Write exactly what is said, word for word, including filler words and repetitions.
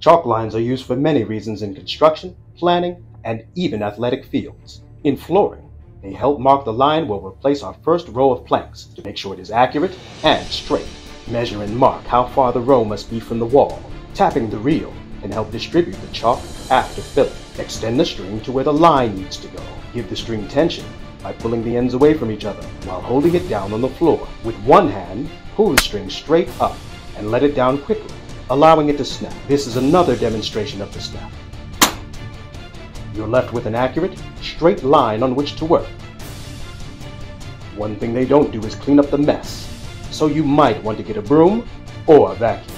Chalk lines are used for many reasons in construction, planning, and even athletic fields. In flooring, they help mark the line where we'll place our first row of planks to make sure it is accurate and straight. Measure and mark how far the row must be from the wall. Tapping the reel can help distribute the chalk after filling. Extend the string to where the line needs to go. Give the string tension by pulling the ends away from each other while holding it down on the floor. With one hand, pull the string straight up and let it down quickly, allowing it to snap. This is another demonstration of the snap. You're left with an accurate, straight line on which to work. One thing they don't do is clean up the mess, so you might want to get a broom or a vacuum.